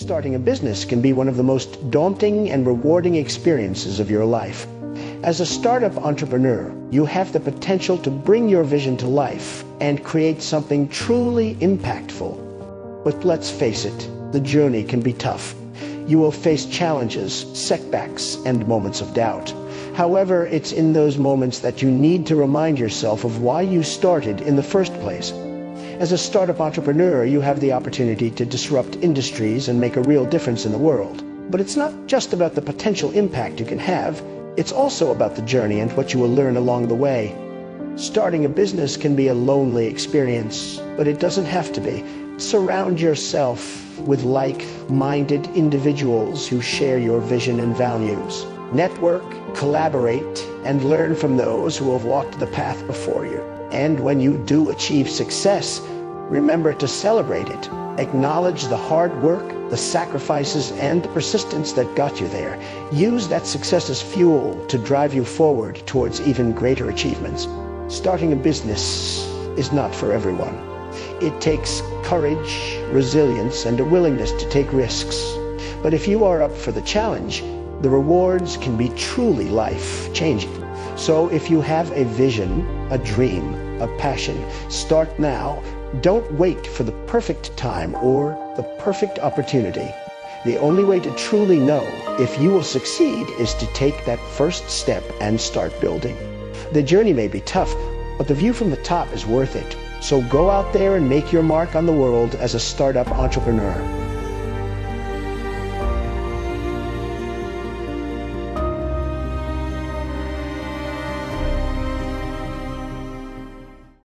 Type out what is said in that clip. Starting a business can be one of the most daunting and rewarding experiences of your life. As a startup entrepreneur, you have the potential to bring your vision to life and create something truly impactful. But let's face it, the journey can be tough. You will face challenges, setbacks, and moments of doubt. However, it's in those moments that you need to remind yourself of why you started in the first place. As a startup entrepreneur, you have the opportunity to disrupt industries and make a real difference in the world. But it's not just about the potential impact you can have, it's also about the journey and what you will learn along the way. Starting a business can be a lonely experience, but it doesn't have to be. Surround yourself with like-minded individuals who share your vision and values. Network, collaborate, and learn from those who have walked the path before you. And when you do achieve success, remember to celebrate it. Acknowledge the hard work, the sacrifices, and the persistence that got you there. Use that success as fuel to drive you forward towards even greater achievements. Starting a business is not for everyone. It takes courage, resilience, and a willingness to take risks. But if you are up for the challenge, the rewards can be truly life-changing. So if you have a vision, a dream, a passion, start now. Don't wait for the perfect time or the perfect opportunity. The only way to truly know if you will succeed is to take that first step and start building. The journey may be tough, but the view from the top is worth it. So go out there and make your mark on the world as a startup entrepreneur.